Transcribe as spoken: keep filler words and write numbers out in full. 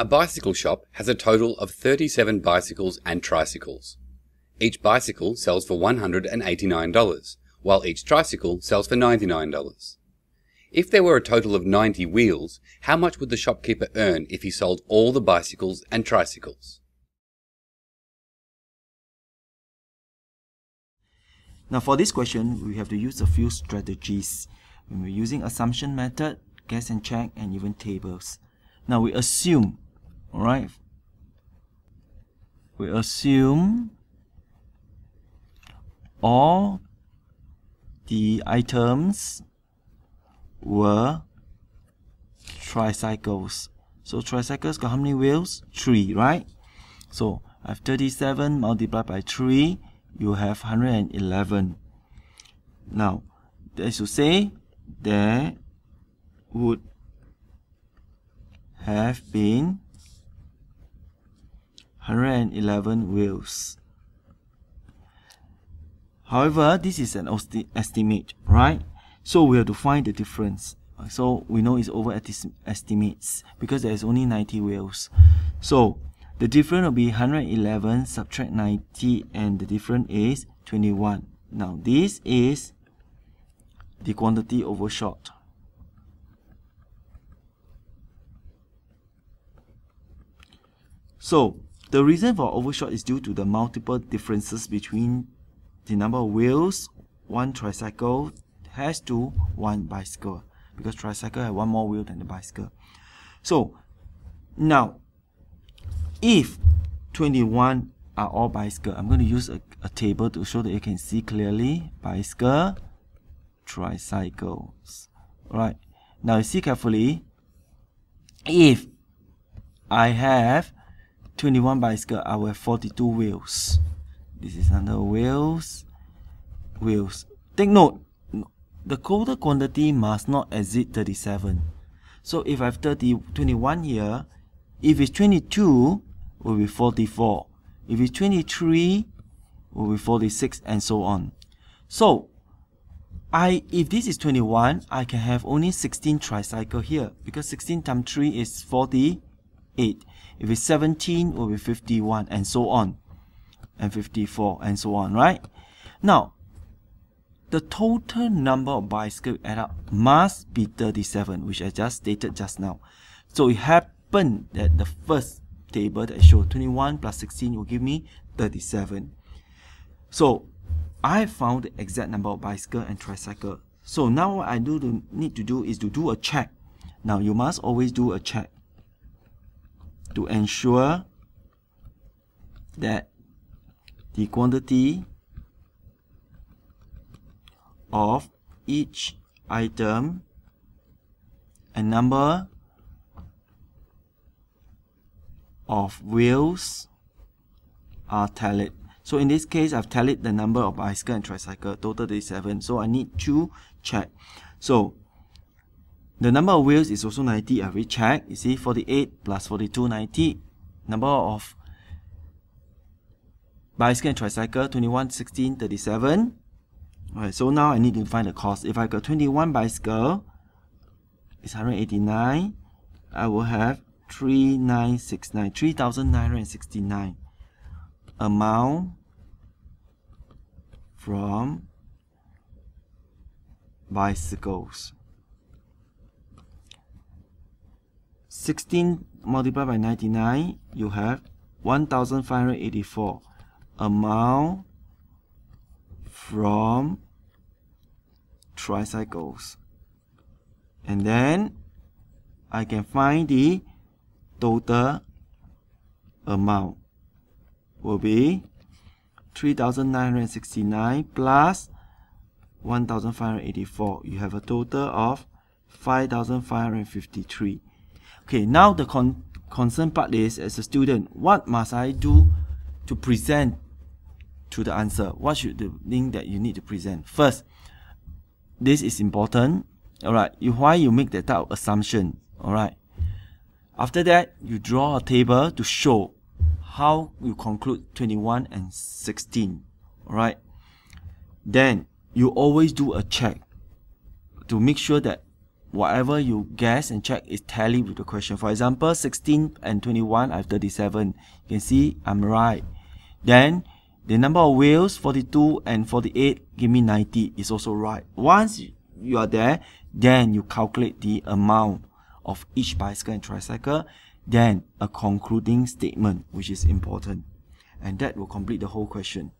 A bicycle shop has a total of thirty-seven bicycles and tricycles. Each bicycle sells for one hundred eighty-nine dollars, while each tricycle sells for ninety-nine dollars. If there were a total of ninety wheels, how much would the shopkeeper earn if he sold all the bicycles and tricycles? Now for this question, we have to use a few strategies. When we're using assumption method, guess and check, and even tables. Now we assume, alright, we assume all the items were tricycles. So tricycles got how many wheels? Three, right? So I have thirty-seven multiplied by three, you have one hundred eleven. Now, as you say, there would have been one hundred eleven wheels. However, this is an estimate, right? So we have to find the difference. So we know it's over estimates because there is only ninety wheels. So the difference will be one hundred eleven subtract ninety, and the difference is twenty-one. Now this is the quantity over short. So the reason for overshot is due to the multiple differences between the number of wheels one tricycle has to one bicycle, because tricycle has one more wheel than the bicycle. So now, if twenty-one are all bicycle, I'm going to use a, a table to show that you can see clearly. Bicycle, tricycles. Alright, now you see carefully, if I have twenty-one bicycle, I will have forty-two wheels. This is under wheels, wheels. Take note, the total quantity must not exceed thirty-seven. So if I have thirty, twenty-one here, if it's twenty-two, it will be forty-four. If it's twenty-three, it will be forty-six, and so on. So, I if this is twenty-one, I can have only sixteen tricycle here, because sixteen times three is forty. If it's seventeen, it will be fifty-one, and so on, and fifty-four, and so on, right? Now, the total number of bicycles add up must be thirty-seven, which I just stated just now. So it happened that the first table that showed twenty-one plus sixteen will give me thirty-seven. So I found the exact number of bicycles and tricycles. So now what I do to, need to do is to do a check. Now you must always do a check to ensure that the quantity of each item and number of wheels are tallied. So in this case, I've tallied the number of bicycle and tricycle, total thirty-seven. So I need to check. So the number of wheels is also ninety, I will check. You see, forty-eight plus forty-two, ninety. Number of bicycle and tricycle, twenty-one, sixteen, thirty-seven. Alright, so now I need to find the cost. If I got twenty-one bicycle, it's one hundred eighty-nine. I will have three thousand nine hundred sixty-nine, three thousand nine hundred sixty-nine. Amount from bicycles. sixteen multiplied by ninety-nine, you have one thousand five hundred eighty-four. Amount from tricycles. And then I can find the total amount will be three thousand nine hundred sixty-nine plus one thousand five hundred eighty-four. You have a total of five thousand five hundred fifty-three. Okay, now the con concern part is, as a student, what must I do to present to the answer? What should the thing that you need to present? First, this is important. Alright, you, why you make that type of assumption. Alright. After that, you draw a table to show how you conclude twenty-one and sixteen. Alright. Then, you always do a check to make sure that whatever you guess and check is tally with the question. For example, sixteen and twenty-one, I have thirty-seven. You can see I'm right. Then the number of wheels, forty-two and forty-eight, give me ninety, is also right. Once you are there, then you calculate the amount of each bicycle and tricycle, then a concluding statement, which is important. And that will complete the whole question.